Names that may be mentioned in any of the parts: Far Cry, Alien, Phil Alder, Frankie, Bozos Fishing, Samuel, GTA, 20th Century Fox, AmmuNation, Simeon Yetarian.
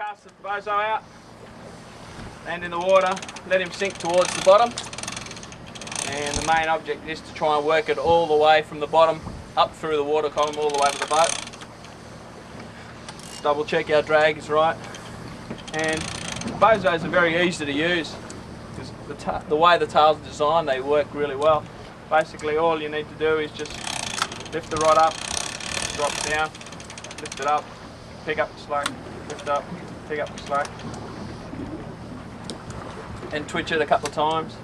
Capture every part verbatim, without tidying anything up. Cast the bozo out, land in the water, let him sink towards the bottom, and the main object is to try and work it all the way from the bottom up through the water column all the way to the boat. Double check our drag is right, and bozos are very easy to use because the, the way the tails are designed, they work really well. Basically all you need to do is just lift the rod up, drop it down, lift it up, pick up the slack, lift up, pick up the slack, and twitch it a couple of times.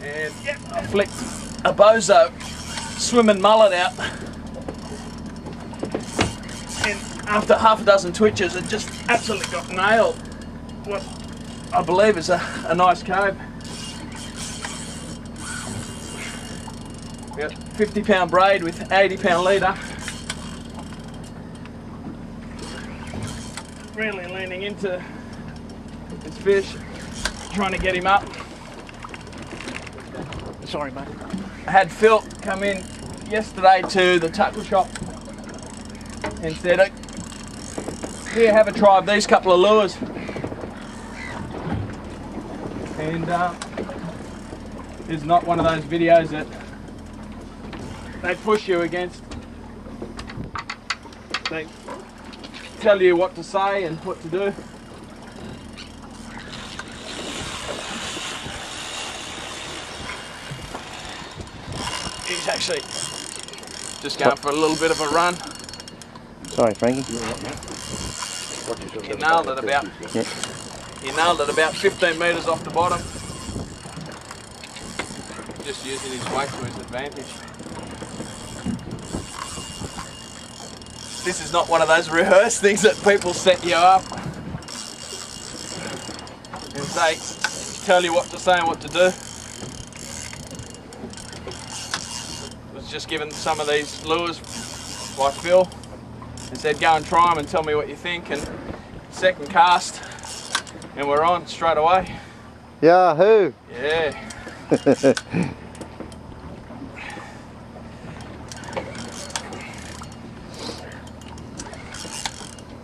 And yep, I flicked a bozo swimming mullet out, and after half a dozen twitches it just absolutely got nailed what I believe is a, a nice cove. We got fifty pound braid with eighty pound leader. Really leaning into this fish, trying to get him up. Sorry mate. I had Phil come in yesterday to the tackle shop and said, here, have a try of these couple of lures. And uh, it's not one of those videos that they push you against. They tell you what to say and what to do. He's actually just going for a little bit of a run. Sorry, Frankie. He nailed it about. Yep. He nailed it about fifteen metres off the bottom. Just using his weight to his advantage. This is not one of those rehearsed things that people set you up and they tell you what to say and what to do. I was just given some of these lures by Phil and said, go and try them and tell me what you think. And second cast, and we're on straight away. Yahoo! Yeah.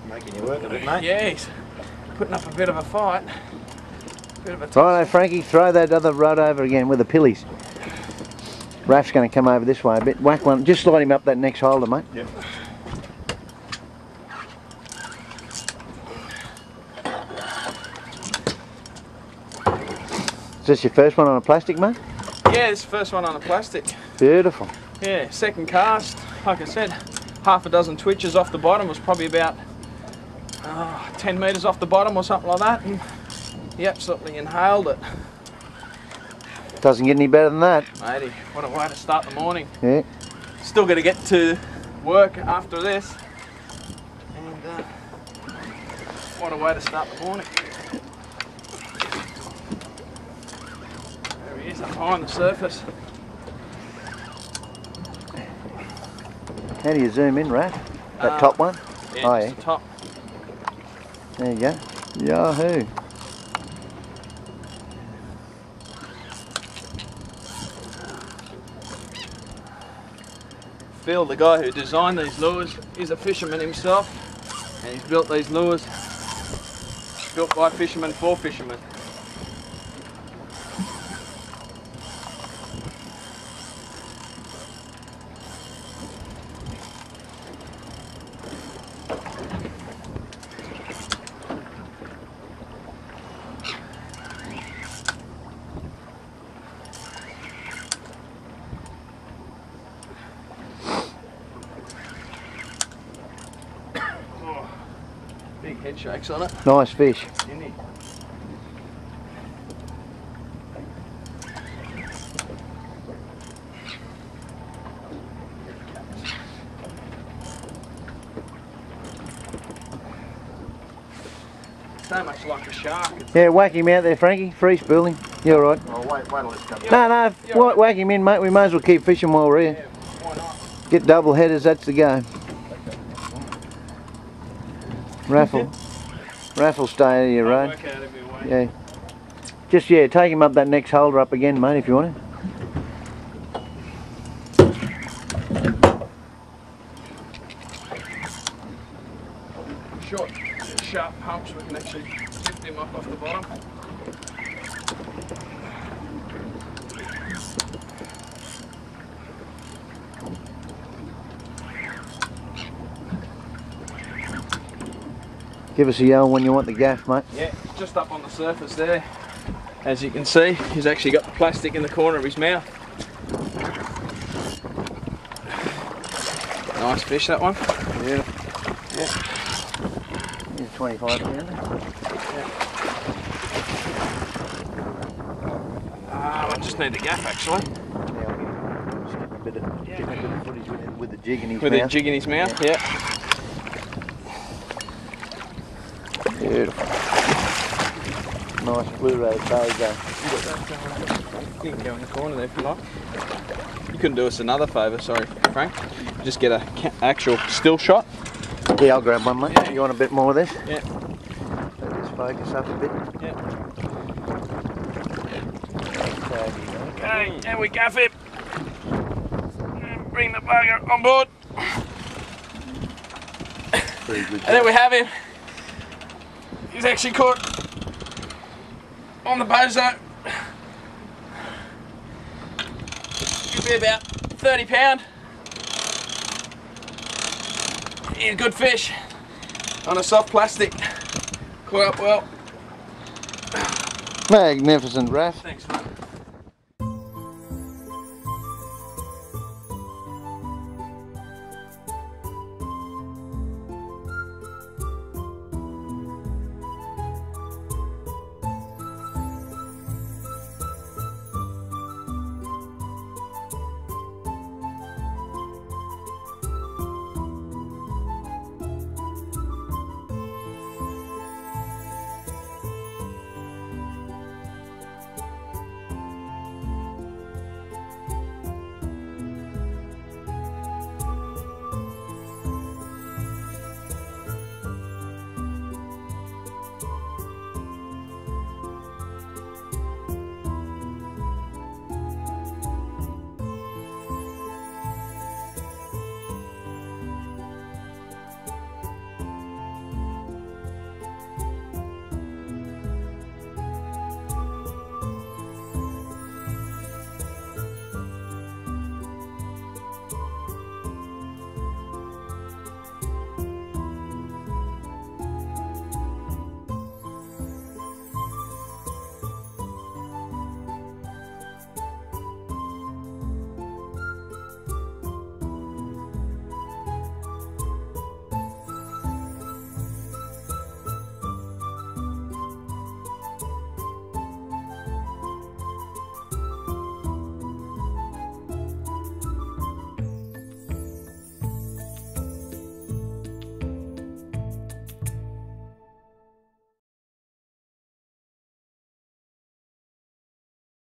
Making you work a bit, mate. Yeah, he's putting up a bit of a fight. Bit of a righto, Frankie, throw that other rod over again with the pillies. Raf's going to come over this way a bit. Whack one, just slide him up that next holder, mate. Yep. Is this your first one on a plastic, mate? Yeah, this is the first one on a plastic. Beautiful. Yeah, second cast. Like I said, half a dozen twitches off the bottom. Was probably about Oh, ten metres off the bottom or something like that, and he absolutely inhaled it. Doesn't get any better than that. Matey, what a way to start the morning. Yeah. Still got to get to work after this. And uh, what a way to start the morning. There he is up high on the surface. How do you zoom in, Raph? That uh, top one? Yeah, oh, yeah. The top. There you go. Yahoo! Phil, the guy who designed these lures, is a fisherman himself, and he's built these lures, built by fishermen for fishermen. Big head shakes on it. Nice fish. Isn't he? So much like a shark. Yeah, whack him out there, Frankie. Free spooling. You're alright. Oh, wait, wait till it's coming. No, no, whack, whack him in, mate. We may as well keep fishing while we're here. Yeah, why not? Get double headers, that's the go. Raffle, Raffle, stay out of your road. Yeah, just yeah, take him up that next holder up again, mate, if you want to. Give us a yell when you want the gaff, mate. Yeah, just up on the surface there. As you can see, he's actually got the plastic in the corner of his mouth. Nice fish, that one. Yeah. Yeah. He's twenty-five pounder. Yeah. Uh, I just need the gaff, actually. Yeah, I'll give him a bit of, yeah. a bit of footage with, it, with the jig in his with mouth. With the jig in his mouth, yeah. yeah. Beautiful. Nice blue ray baby. You can go in the corner there if you like. You couldn't do us another favour, sorry Frank. Just get an actual still shot. Yeah, I'll grab one mate. Yeah. You want a bit more of this? Yeah. Let this focus up a bit. Yeah. Okay, and we gaff it. And bring the bugger on board. Pretty good. And there we have him. He's actually caught on the bozo. He'll be about thirty pound. He's a good fish on a soft plastic. Caught up well. Magnificent, Raph. Thanks, mate.